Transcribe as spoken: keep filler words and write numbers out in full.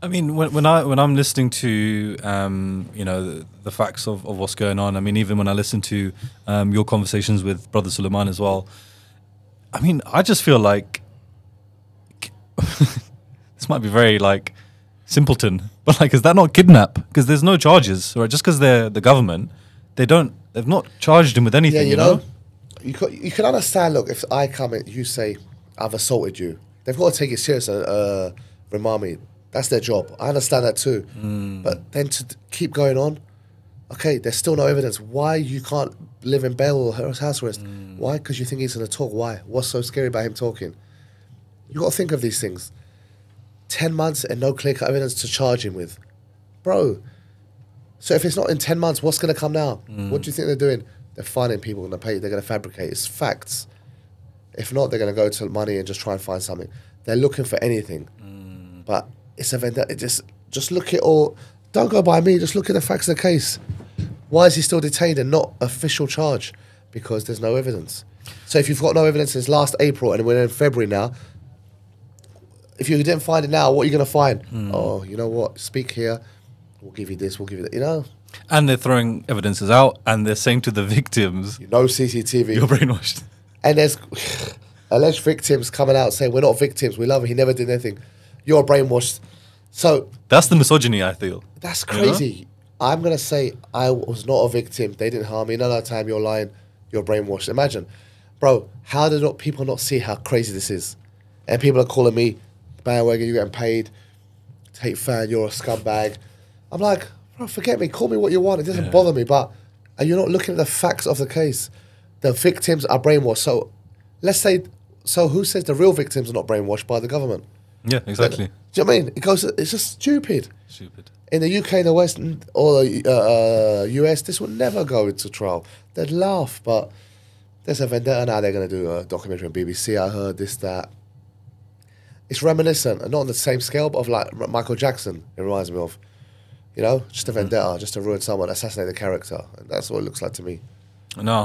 I mean, when, when I when I'm listening to um, you know the, the facts of, of what's going on, I mean, even when I listen to um, your conversations with Brother Suleiman as well, I mean, I just feel like this might be very like simpleton, but like, is that not kidnap? Because there's no charges, right? Just because they're the government, they don't, they've not charged him with anything. Yeah, you, you know, know? You, could, you can understand. Look, if I come and you say I've assaulted you, they've got to take it seriously. Uh, remind me. That's their job. I understand that too. Mm. But then to keep going on, okay, there's still no evidence. Why you can't live in bail or house arrest? Mm. Why? Because you think he's going to talk. Why? What's so scary about him talking? You got to think of these things. ten months and no clear evidence to charge him with. Bro, so if it's not in ten months, what's going to come now? Mm. What do you think they're doing? They're finding people going to pay. They're going to fabricate. It's facts. If not, they're going to go to money and just try and find something. They're looking for anything. Mm. But... it's a vendetta. Just, just look at all. Don't go by me. Just look at the facts of the case. Why is he still detained and not official charge? Because there's no evidence. So if you've got no evidence since last April and we're in February now, if you didn't find it now, what are you going to find? Mm. Oh, you know what? Speak here. We'll give you this. We'll give you that. You know. And they're throwing evidences out, and they're saying to the victims, "No C C T V. You're brainwashed." And there's alleged victims coming out saying, "We're not victims. We love him. He never did anything." You're brainwashed. So that's the misogyny, I feel. That's crazy. You know? I'm going to say I was not a victim. They didn't harm me. None of the time you're lying. You're brainwashed. Imagine. Bro, how did not people not see how crazy this is? And people are calling me, bandwagon, you're getting paid. Tate fan, you're a scumbag. I'm like, bro, forget me. Call me what you want. It doesn't yeah. bother me. But you're not looking at the facts of the case. The victims are brainwashed. So let's say, so who says the real victims are not brainwashed by the government? Yeah, exactly. Do you know what I mean? It goes. It's just stupid. Stupid. In the U K, the West, or the uh, U S, this would never go into trial. They'd laugh, but there's a vendetta now. They're going to do a documentary on B B C. I heard this, that. It's reminiscent, and not on the same scale, but of like Michael Jackson, it reminds me of. You know, just a vendetta, mm-hmm. just to ruin someone, assassinate the character. And that's what it looks like to me. No.